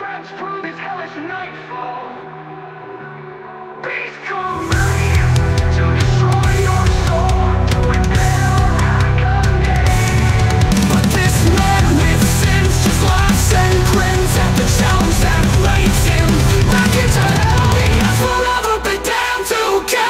trance through this hellish nightfall. Beast call mania to destroy your soul, and then I'll rock again. But this madness sins just laughs and grins at the challenge that lays him back into hell. He has forever been damned to go.